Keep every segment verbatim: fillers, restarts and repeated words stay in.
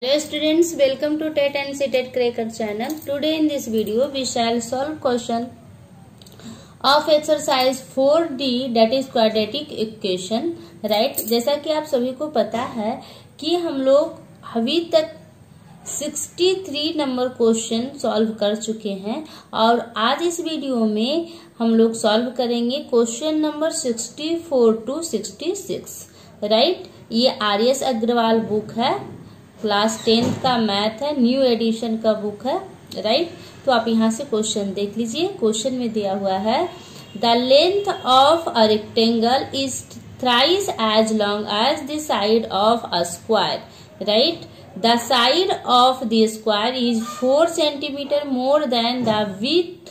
Hello students, welcome to T E T and C T E T Cracker channel. Today in this video we shall solve question of exercise four D that is quadratic equation. Right? जैसा कि आप सभी को पता है कि हम लोग अभी तक तिरसठ नंबर क्वेश्चन सॉल्व कर चुके हैं और आज इस वीडियो में हम लोग सॉल्व करेंगे क्वेश्चन नंबर चौंसठ टू छियासठ. राइट? ये आर एस अग्रवाल बुक है, क्लास टेंथ का मैथ है, न्यू एडिशन का बुक है. राइट, तो आप यहाँ से क्वेश्चन देख लीजिए. क्वेश्चन में दिया हुआ है the length of a rectangle is thrice as long as the side of a square. Right, the side of the square is four centimeter more than the width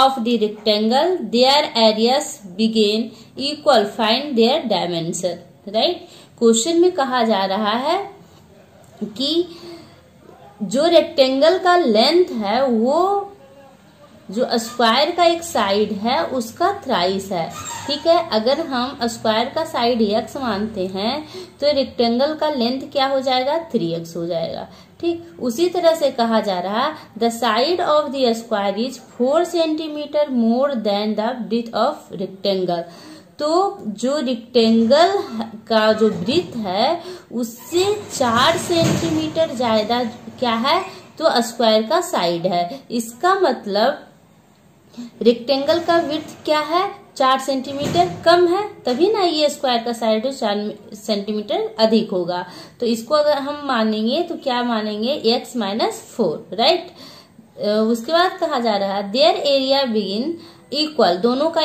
of the rectangle. Their areas बिगेन equal, find their dimension. Right, question में कहा जा रहा है कि जो rectangle का length है वो जो स्क्वायर का एक साइड है उसका थ्राइस है. ठीक है, अगर हम स्क्वायर का साइड एक्स मानते हैं तो रेक्टेंगल का लेंथ क्या हो जाएगा, थ्री एक्स हो जाएगा. ठीक, उसी तरह से कहा जा रहा the side of the square is four centimeter more than the width of rectangle. तो जो रेक्टेंगल का जो वृत्त है उससे चार सेंटीमीटर ज्यादा क्या है, तो स्क्वायर का साइड है. इसका मतलब रेक्टेंगल का वृत्त क्या है, चार सेंटीमीटर कम है, तभी ना ये स्क्वायर का साइड चार सेंटीमीटर अधिक होगा. तो इसको अगर हम मानेंगे तो क्या मानेंगे, एक्स माइनस फोर. राइट, उसके बाद कहा जा रहा है देयर एरिया बिगिन इक्वल, दोनों का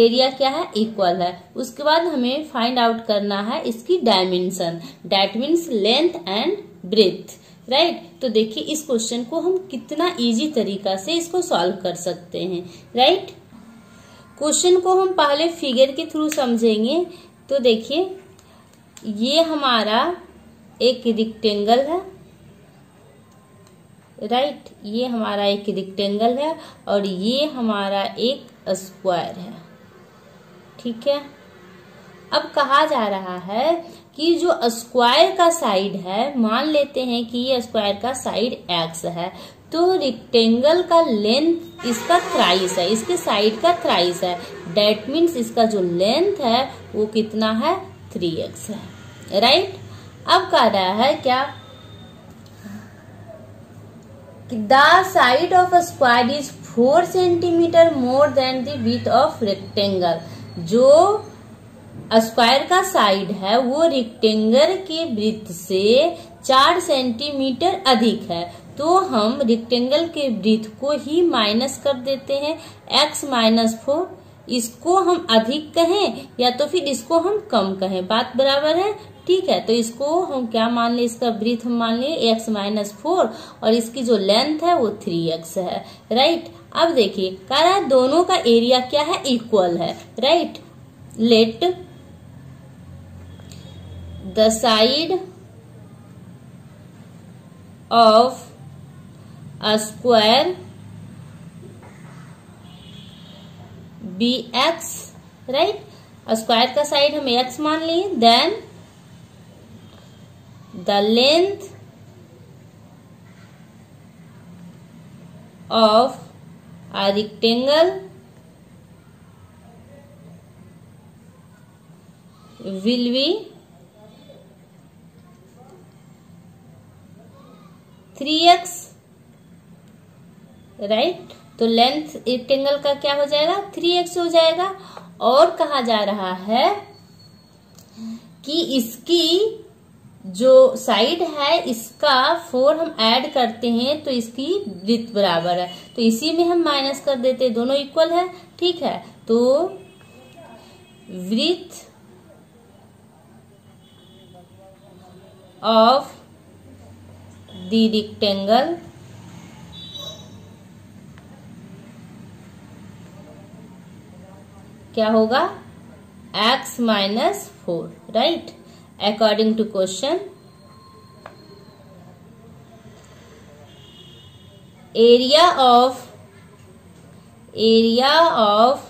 एरिया क्या है, इक्वल है. उसके बाद हमें फाइंड आउट करना है इसकी dimension, that means length and breadth. Right, तो देखिए इस क्वेश्चन को हम कितना इजी तरीका से इसको सॉल्व कर सकते हैं. राइट, क्वेश्चन को हम पहले फिगर के थ्रू समझेंगे. तो देखिए ये हमारा एक रेक्टेंगल है. राइट right, ये हमारा एक रेक्टेंगल है और ये हमारा एक स्क्वायर है. ठीक है, अब कहा जा रहा है कि जो स्क्वायर का साइड है, मान लेते हैं कि ये स्क्वायर का साइड एक्स है, तो रेक्टेंगल का लेंथ इसका थ्राइस है, इसके साइड का थ्राइस है. दैट मीन्स इसका जो लेंथ है वो कितना है, थ्री एक्स है. Right right? अब कह रहा है क्या, the side of a square is four centimeter more than the width of rectangle. जो स्क्वायर का साइड है वो रेक्टेंगल के वृत्त से चार सेंटीमीटर अधिक है, तो हम रेक्टेंगल के वृत्त को ही माइनस कर देते हैं, एक्स माइनस फोर. इसको हम अधिक कहें या तो फिर इसको हम कम कहें, बात बराबर है. ठीक है, तो इसको हम क्या मान लें, इसका ब्रीथ हम मान लें एक्स माइनस फोर और इसकी जो लेंथ है वो थ्री एक्स है. राइट, अब देखिए कह रहा है दोनों का एरिया क्या है, इक्वल है. Right, let the side of a square be x. Right, square का साइड हम एक्स मान लिए, then the length of a rectangle will be three x. Right, तो लेंथ रेक्टेंगल का क्या हो जाएगा, थ्री एक्स हो जाएगा. और कहा जा रहा है कि इसकी जो साइड है इसका फोर हम ऐड करते हैं तो इसकी वृत्त बराबर है, तो इसी में हम माइनस कर देते हैं, दोनों इक्वल है. ठीक है, तो वृत्त ऑफ द रेक्टेंगल क्या होगा, x minus four. Right, According to question, area of area of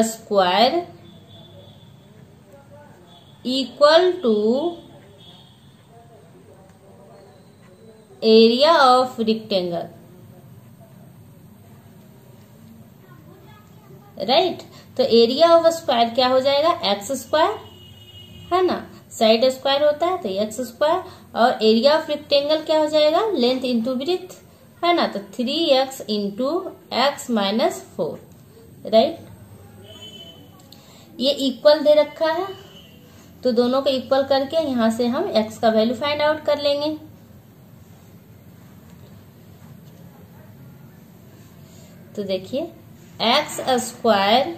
a square equal to area of rectangle, right. तो एरिया ऑफ स्क्वायर क्या हो जाएगा, एक्स स्क्वायर, है ना, साइड स्क्वायर होता है तो एक्स स्क्वायर, और एरिया ऑफ रेक्टेंगल क्या हो जाएगा, लेंथ इंटू ब्रेथ, है ना, तो three x into x minus four, right. ये इक्वल दे रखा है तो दोनों को इक्वल करके यहां से हम एक्स का वैल्यू फाइंड आउट कर लेंगे। तो देखिए x square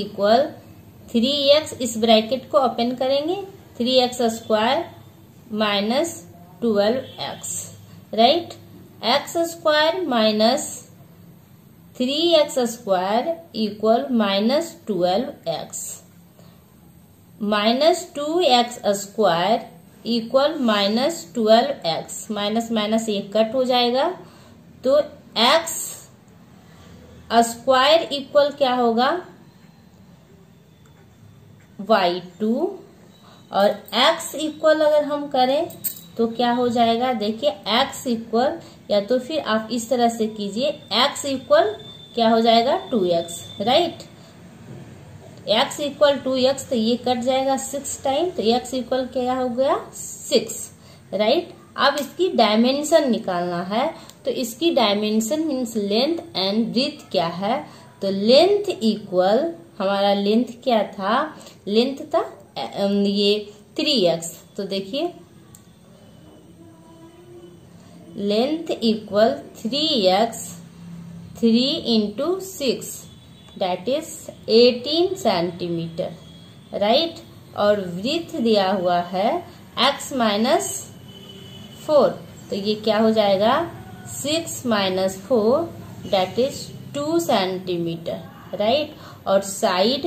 equal three x, इस ब्रैकेट को ओपन करेंगे, three x square minus twelve x, right. X square minus three x square equal minus twelve x, minus two x square equal minus twelve x, minus minus एक cut हो जाएगा, तो x square equal क्या होगा, by two, और x equal अगर हम करें तो क्या हो जाएगा, देखिए एक्स इक्वल, या तो फिर आप इस तरह से कीजिए, एक्स इक्वल क्या हो जाएगा two x, right. X equal to x तो ये कट जाएगा सिक्स टाइम, तो एक्स इक्वल क्या हो गया सिक्स, राइट। अब इसकी डायमेंशन निकालना है, तो इसकी dimension means length and breadth क्या है, तो लेंथ इक्वल, हमारा लेंथ क्या था, लेंथ था ये थ्री एक्स, तो देखिए length equal three x three into six that is eighteen centimetre, right. और ब्रीथ दिया हुआ है एक्स माइनस फोर, तो ये क्या हो जाएगा six minus four that is two centimetre, right. और साइड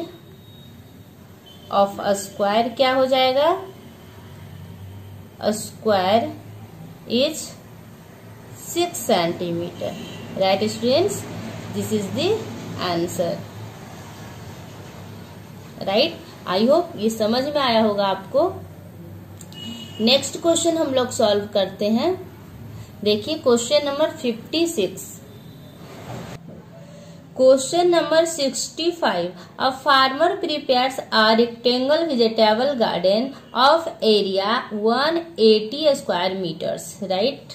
ऑफ स्क्वायर क्या हो जाएगा, square is six centimetre, right students, this is the answer, right. I hope ये समझ में आया होगा आपको। नेक्स्ट क्वेश्चन हम लोग सॉल्व करते हैं। देखिए question number fifty six, question number sixty five, a farmer prepares a rectangle vegetable garden of area one eighty square metres, right,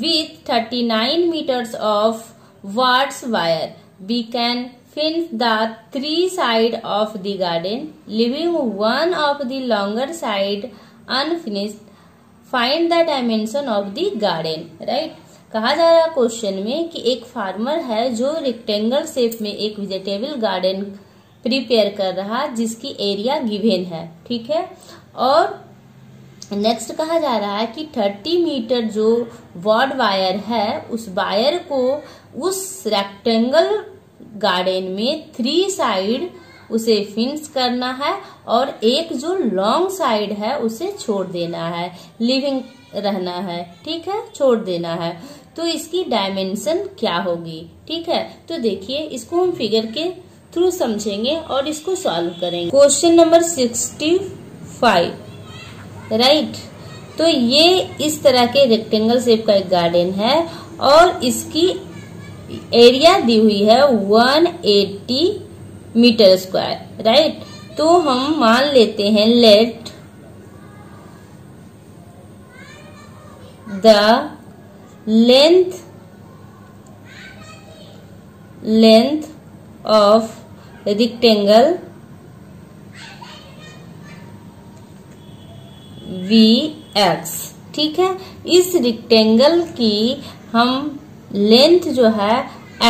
with thirty nine metres of watts wire, we can fence the three side of the garden, leaving one of the longer side unfinished, find the dimension of the garden, right. कहा जा रहा है question में कि एक farmer है जो rectangle shape में एक वेजिटेबल गार्डन प्रिपेयर कर रहा है जिसकी एरिया गिवन है, ठीक है। और नेक्स्ट कहा जा रहा है कि थर्टी मीटर जो वॉड वायर है उस वायर को उस रेक्टेंगल गार्डन में थ्री साइड उसे फिनिश करना है और एक जो लॉन्ग साइड है उसे छोड़ देना है, लिविंग रहना है, ठीक है, छोड़ देना है। तो इसकी डायमेंशन क्या होगी, ठीक है। तो देखिए इसको हम फिगर के थ्रू समझेंगे और इसको सॉल्व करेंगे। Question number sixty five, right. तो ये इस तरह के रेक्टेंगल शेप का एक गार्डन है और इसकी एरिया दी हुई है one eighty metre square, right. तो हम मान लेते हैं let the length length of rectangle be x, ठीक है। इस रेक्टेंगल की हम लेंथ जो है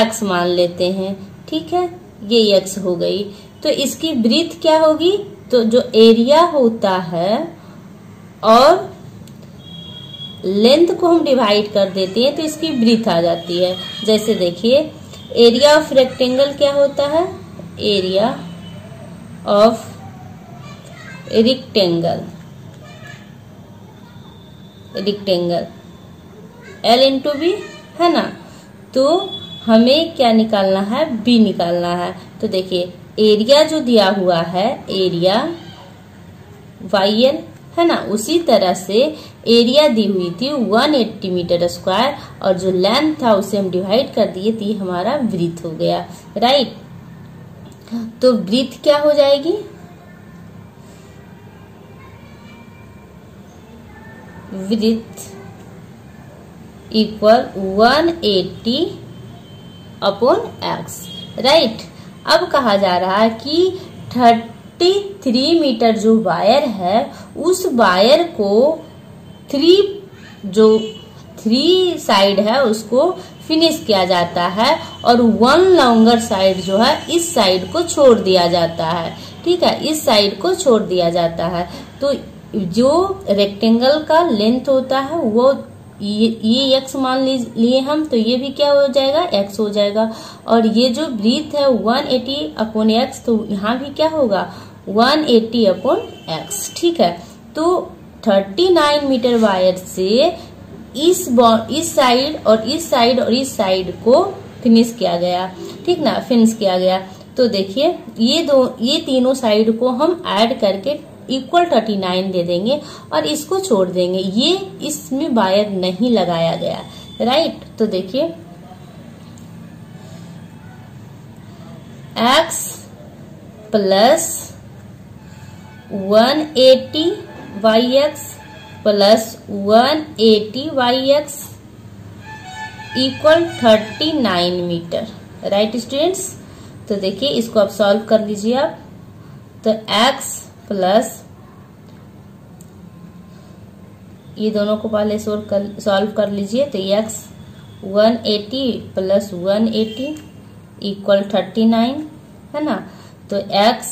एक्स मान लेते हैं, ठीक है, ये एक्स हो गई। तो इसकी ब्रीथ क्या होगी, तो जो एरिया होता है और लेंथ को हम डिवाइड कर देते हैं तो इसकी ब्रीथ आ जाती है। जैसे देखिए एरिया ऑफ रेक्टेंगल क्या होता है, area of rectangle, rectangle L into B, है ना। तो हमें क्या निकालना है, बी निकालना है। तो देखिए एरिया जो दिया हुआ है एरिया वाई एल, है ना, उसी तरह से एरिया दी हुई थी एक सौ अस्सी मीटर स्क्वायर और जो लेंथ था उसे हम डिवाइड कर दिए थी, हमारा वृत्त हो गया। राइट, तो वृत्त क्या हो जाएगी, वृत्त इक्वल एक सौ अस्सी अपॉन एक्स। राइट, अब कहा जा रहा है कि तैंतीस मीटर जो वायर है उस वायर को थ्री जो थ्री साइड है उसको फिनिश किया जाता है और वन लॉन्गर साइड जो है इस साइड को छोड़ दिया जाता है। ठीक है, इस साइड को छोड़ दिया जाता है। तो जो रेक्टेंगल का लेंथ होता है वो ये ये एक्स मान लिए हम, तो ये भी क्या हो जाएगा, एक्स हो जाएगा। और ये जो ब्रीथ है एक सौ अस्सी अपॉन एक्स, तो यहाँ भी क्या होगा एक सौ अस्सी अपॉन एक्स। ठीक है, तो उनतालीस मीटर वायर से इस इस साइड और इस साइड और इस साइड को फिनिश किया गया। ठीक ना, फिनिश किया गया। तो देखिए ये दो ये तीनों साइड को हम ऐड करके इक्वल थर्टी नाइन दे देंगे और इसको छोड़ देंगे, ये इसमें वायर नहीं लगाया गया। राइट, तो देखिए x plus one eighty by x plus one eighty by x equal thirty nine metre. Right students, तो देखिए इसको आप सॉल्व कर लीजिए आप, तो x प्लस ये दोनों को पहले सॉल्व कर लीजिए, तो x एक सौ अस्सी प्लस एक सौ अस्सी इक्वल उनतालीस है ना। तो x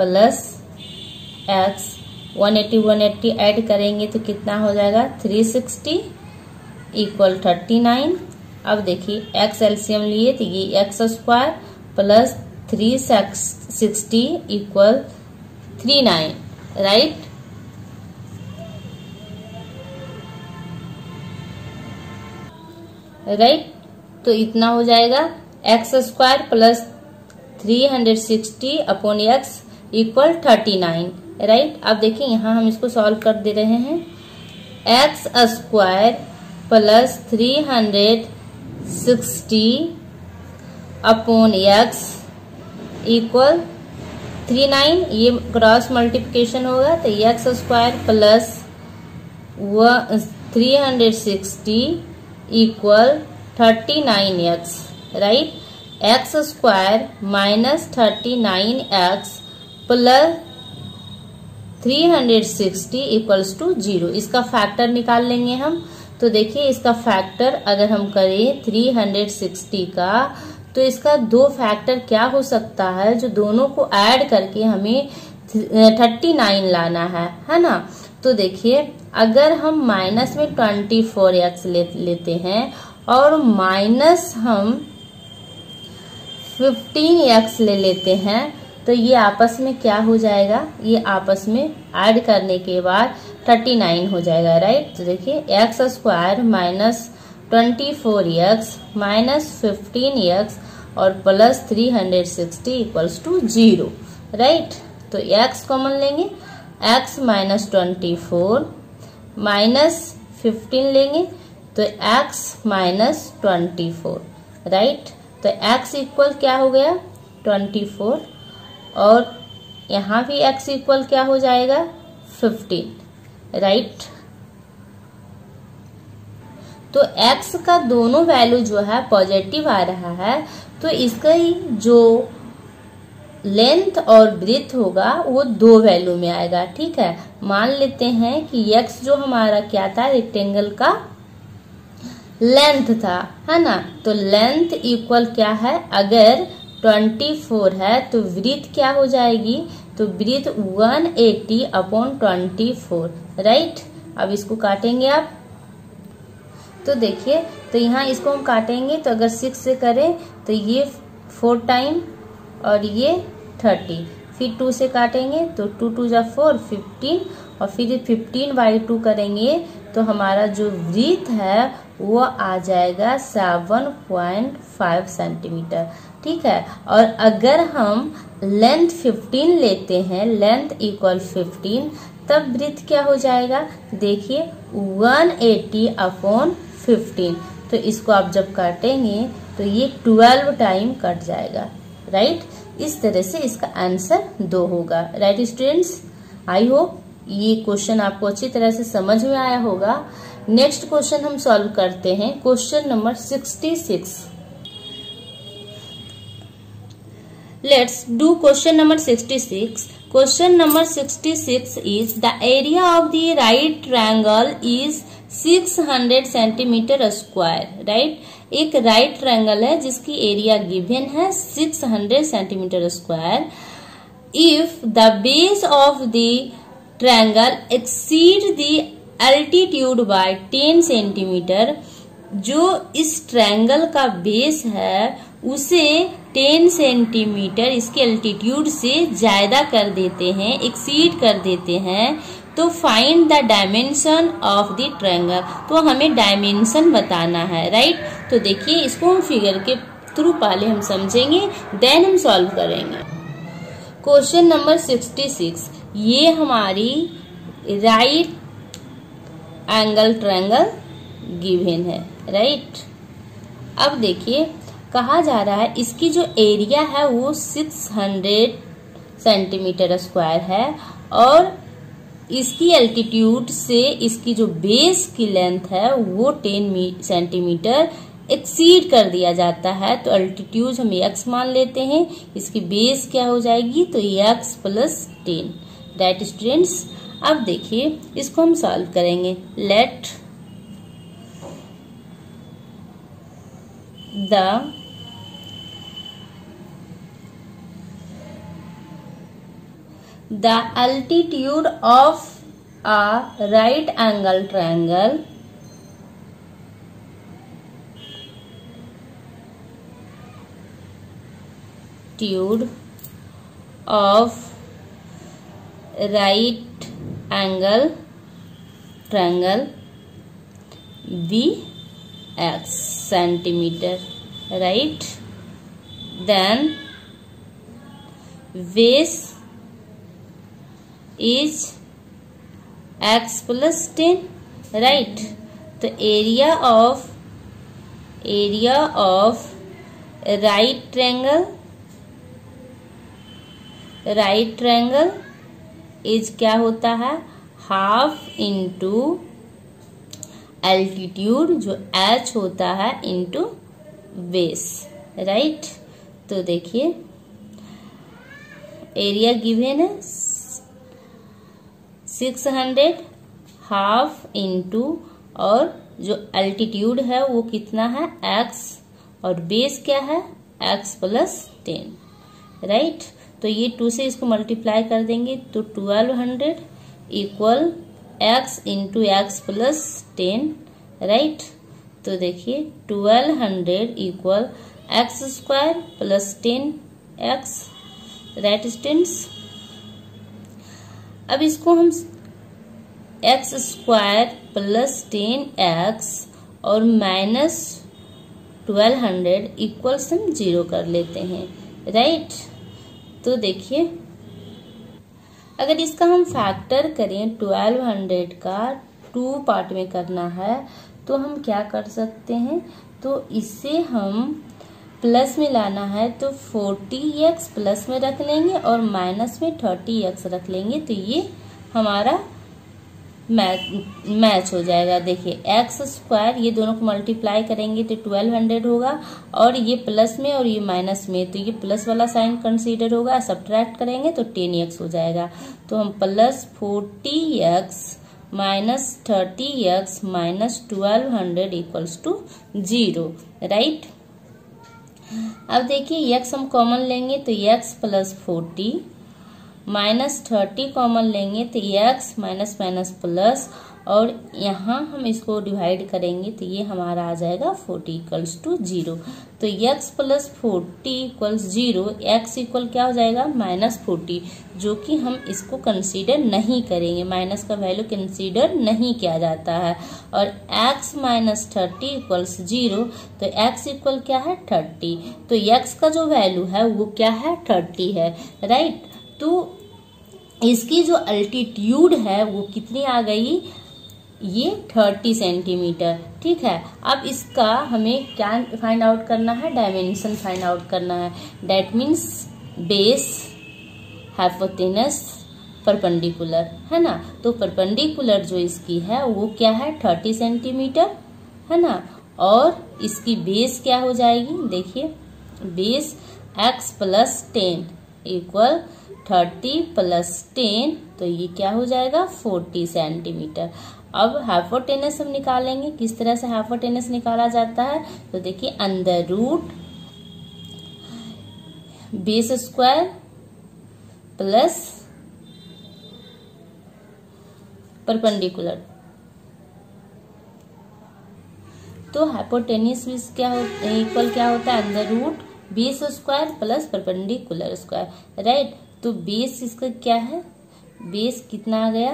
प्लस x एक सौ अस्सी एक सौ अस्सी ऐड करेंगे तो कितना हो जाएगा तीन सौ साठ इक्वल उनतालीस। अब देखिए x एलसीएम लिए तो ये x square plus three sixty equal three nine. Right, right तो इतना हो जाएगा x square plus three hundred sixty upon x equal thirty nine. Right, अब देखिए यहाँ हम इसको सॉल्व कर दे रहे हैं, x square plus three hundred sixty upon x equal three nine, ये क्रॉस मल्टीप्लिकेशन होगा तो एक्स स्क्वायर प्लस व three hundred sixty equal thirty nine x. Right, x square minus thirty nine x plus three hundred sixty equals to zero. इसका factor निकाल लेंगे हम, तो देखिए इसका फैक्टर अगर हम करें थ्री हंड्रेड सिक्सटी का, तो इसका दो फैक्टर क्या हो सकता है, जो दोनों को ऐड करके हमें थर्टी नाइन लाना है, है ना। तो देखिए अगर हम माइनस में ट्वेंटी फोर एक्स ले, लेते हैं और माइनस हम फिफ्टीन एक्स ले लेते हैं, तो ये आपस में क्या हो जाएगा, ये आपस में ऐड करने के बाद थर्टी नाइन हो जाएगा। राइट, तो देखिए x square minus twenty four x minus fifteen x और plus three hundred sixty equals to zero. Right, तो एक्स कॉमन लेंगे, x minus twenty four minus fifteen लेंगे तो x minus twenty four. Right, तो x equal क्या हो गया twenty four और यहाँ भी एक्स इक्वल क्या हो जाएगा फिफ्टीन। राइट, तो x का दोनों वैल्यू जो है पॉजिटिव आ रहा है, तो इसका ही जो लेंथ और ब्रीथ होगा वो दो वैल्यू में आएगा। ठीक है, मान लेते हैं कि x जो हमारा क्या था, रेक्टेंगल का लेंथ था, है ना। तो लेंथ इक्वल क्या है, अगर चौबीस है तो ब्रीथ क्या हो जाएगी, तो ब्रीथ एक सौ अस्सी अपॉन चौबीस। राइट, अब इसको काटेंगे आप, तो देखिए तो यहाँ इसको हम काटेंगे, तो अगर सिक्स से करें तो ये फोर टाइम और ये थर्टी, फिर टू से काटेंगे तो टू टू जा फोर फिफ्टीन और फिर फिफ्टीन बाई टू करेंगे तो हमारा जो वृत्त है वो आ जाएगा सेवन पॉइंट फाइव सेंटीमीटर। ठीक है, और अगर हम लेंथ फिफ्टीन लेते हैं, लेंथ इक्वल फिफ्टीन तब वृत्त क्या हो जाएगा, देखिए एक सौ अस्सी अपॉन फिफ्टीन। तो इसको आप जब काटेंगे तो ये बारह टाइम कट जाएगा, राइट। इस तरह से इसका आंसर दो होगा, राइट स्टूडेंट्स। आई होप ये क्वेश्चन आपको अच्छी तरह से समझ में आया होगा। नेक्स्ट क्वेश्चन हम सॉल्व करते हैं, क्वेश्चन नंबर छियासठ। लेट्स डू क्वेश्चन नंबर छियासठ। क्वेश्चन नंबर छियासठ is the area of the right triangle is छह सौ सेंटीमीटर स्क्वायर, राइट। एक राइट ट्रायंगल है जिसकी एरिया गिवन है छह सौ centimetre square. If the base of the triangle exceed the altitude by ten centimetre, जो इस ट्रायंगल का बेस है उसे टेन सेंटीमीटर इसके अल्टीट्यूड से ज्यादा कर देते हैं, एक्सीड कर देते हैं, तो find the dimension of the triangle. तो हमें डायमेंशन बताना है, राइट। तो देखिए इसको हम फिगर के थ्रू पहले हम समझेंगे, देन हम सॉल्व करेंगे। क्वेश्चन नंबर छियासठ, ये हमारी राइट एंगल ट्रायंगल गिवन है, राइट। अब देखिए कहा जा रहा है इसकी जो एरिया है वो छह सौ सेंटीमीटर स्क्वायर है और इसकी एल्टीट्यूड से इसकी जो बेस की लेंथ है वो टेन सेंटीमीटर एक्सीड कर दिया जाता है। तो एल्टीट्यूड हम एक्स मान लेते हैं, इसकी बेस क्या हो जाएगी, तो x plus ten, right students. अब देखिए इसको हम सॉल्व करेंगे। Let the the altitude of a right angle triangle altitude of right angle triangle bx centimeter, right, then base is x plus ten, right। तो area of area of right triangle right triangle is क्या होता है, half into altitude जो h होता है into base, right. तो देखिए area given है छह सौ, हाफ इंटू, और जो अल्टीट्यूड है वो कितना है, x, और बेस क्या है, x प्लस टेन, राइट। तो ये टू से इसको मल्टीप्लाई कर देंगे तो बारह सौ equal x into x plus ten, right. तो देखिए बारह सौ equal x square plus ten x, right students. अब इसको हम x square plus ten x और माइनस ट्वेल्व हंड्रेड इक्वल से हम जीरो कर लेते हैं, राइट। तो देखिए अगर इसका हम फैक्टर करें ट्वेल्व हंड्रेड का टू पार्ट में करना है तो हम क्या कर सकते हैं, तो इसे हम प्लस में लाना है तो चालीस एक्स प्लस में रख लेंगे और माइनस में तीस एक्स रख लेंगे, तो ये हमारा मैच मैच हो जाएगा। देखिए एक्स स्क्वायर, ये दोनों को मल्टीप्लाई करेंगे तो बारह सौ होगा, और ये प्लस में और ये माइनस में, तो ये प्लस वाला साइन कंसीडर होगा। सब्ट्रैक्ट करेंगे तो दस एक्स हो जाएगा। तो हम प्लस चालीस एक्स माइनस तीस x minus twelve hundred equals to zero, right. अब देखिए x हम कॉमन लेंगे तो x plus forty, minus thirty common लेंगे तो x माइनस माइनस प्लस, और यहाँ हम इसको डिवाइड करेंगे तो ये हमारा आ जाएगा फोर्टी इक्वल्स टू जीरो। तो x plus forty equals zero, x equal क्या हो जाएगा, माइनस फोर्टी, जो कि हम इसको कंसीडर नहीं करेंगे, माइनस का वैल्यू कंसीडर नहीं किया जाता है। और x minus thirty equals zero, तो x इक्वल क्या है, थर्टी। तो x का जो वैल्यू है वो क्या है, थर्टी है, राइट। तो इसकी जो अल्टीट्यूड है वो कितनी आ गई, ये थर्टी सेंटीमीटर। ठीक है, अब इसका हमें क्या फाइंड आउट करना है, डायमेंशन फाइंड आउट करना है। That means base hypotenuse perpendicular, है ना। तो परपेंडिकुलर जो इसकी है वो क्या है, थर्टी सेंटीमीटर, है ना। और इसकी बेस क्या हो जाएगी, देखिए base x plus ten equal thirty plus ten, तो ये क्या हो जाएगा, फोर्टी सेंटीमीटर। अब हाइपोटेनस हम निकालेंगे, किस तरह से हाइपोटेनस निकाला जाता है, तो देखिए under root base square plus perpendicular. तो हाइपोटेनस क्या होता है, इक्वल क्या होता है, under root base square plus perpendicular square, right. तो बेस इसका क्या है, बेस कितना आ गया,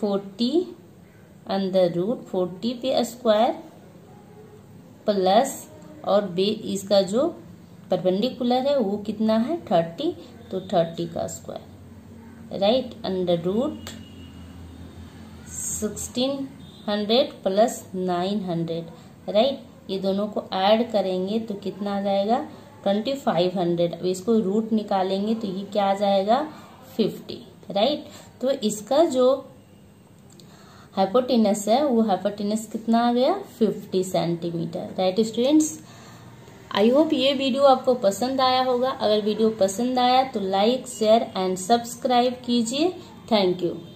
फोर्टी अंडर रूट फोर्टी पे स्क्वायर प्लस, और बे इसका जो परपेंडिकुलर है वो कितना है, थर्टी, तो थर्टी का square, right. Under root sixteen hundred plus nine hundred, right. ये दोनों को ऐड करेंगे तो कितना आ जाएगा, ट्वेंटी फाइव हंड्रेड। अब इसको रूट निकालेंगे तो ये क्या आ जाएगा, फिफ्टी, राइट। तो इसका जो हाइपोटेनस है वो हाइपोटेनस कितना आ गया, fifty centimetre, right students. I hope ये वीडियो आपको पसंद आया होगा। अगर वीडियो पसंद आया तो लाइक शेयर एंड सब्सक्राइब कीजिए। Thank you.